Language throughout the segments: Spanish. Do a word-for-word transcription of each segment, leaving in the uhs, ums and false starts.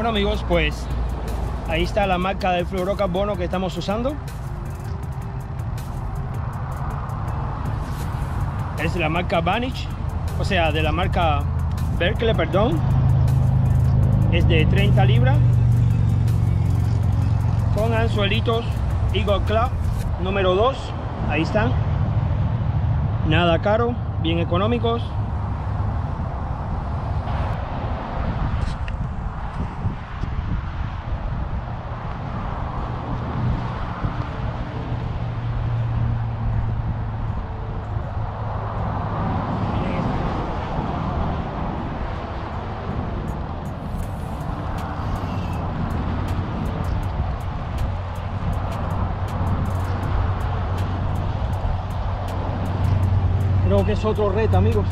Bueno amigos, pues ahí está la marca del fluorocarbono que estamos usando. Es de la marca Vanish, o sea, de la marca Berkley, perdón. Es de treinta libras. Con anzuelitos Eagle Club número dos. Ahí están. Nada caro, bien económicos. Creo que es otro reto, amigos.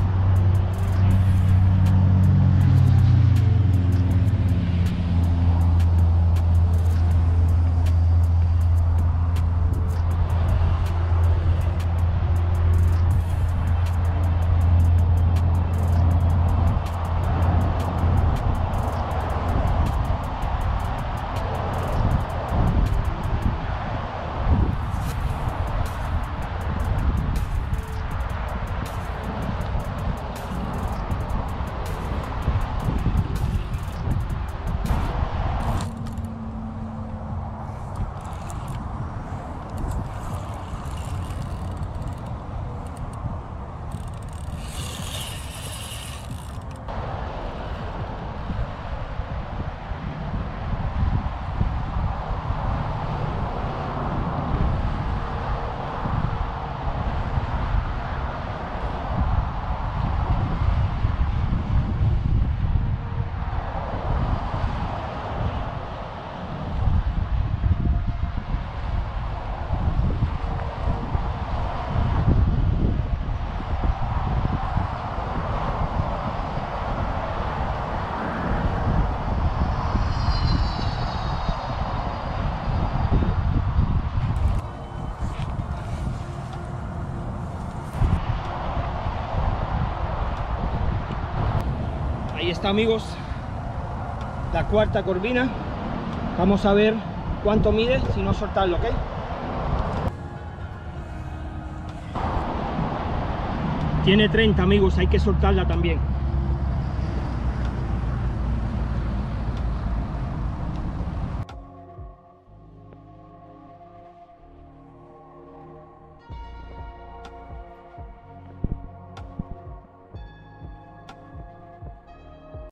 Ahí está amigos, la cuarta corvina. Vamos a ver cuánto mide, si no soltarlo, ¿ok? Tiene treinta amigos, hay que soltarla también.